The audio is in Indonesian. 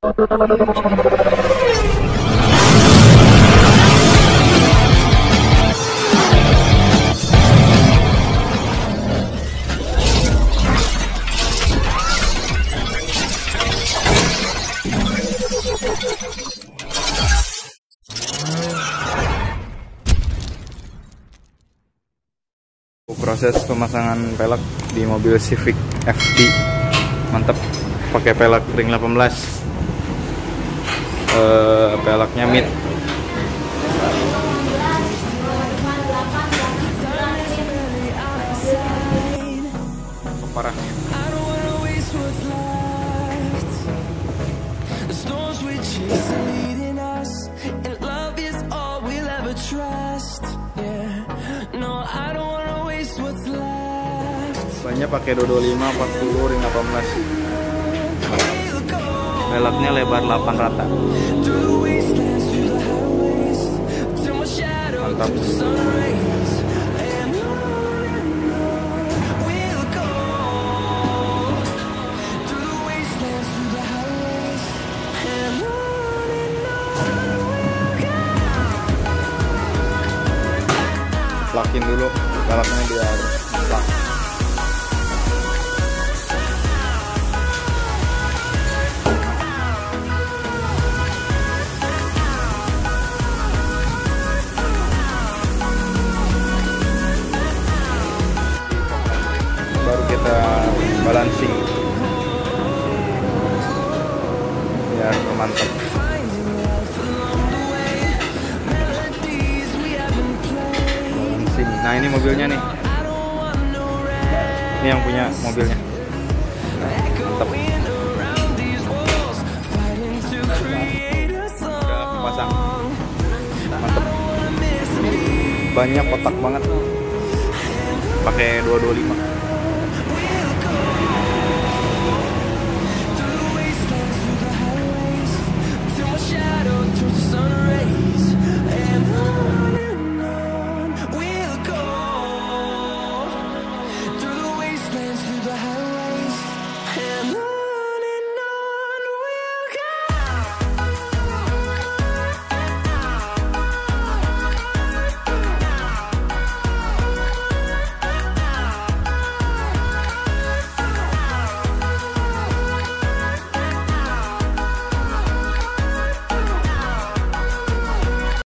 Proses pemasangan pelek di mobil Civic FT mantap, pakai pelek ring 18, peleknya mid. Parah. Banyak pakai Dodo 5, 40, ring 18. Peleknya lebar 8 rata. Mantap. Plakin dulu, peleknya biar plak. Balancing biar mantap. Balancing. Nah, ini mobilnya nih, ini yang punya mobilnya. Nah, mantap. Udah pasang, mantap. Banyak kotak banget, pakai 225.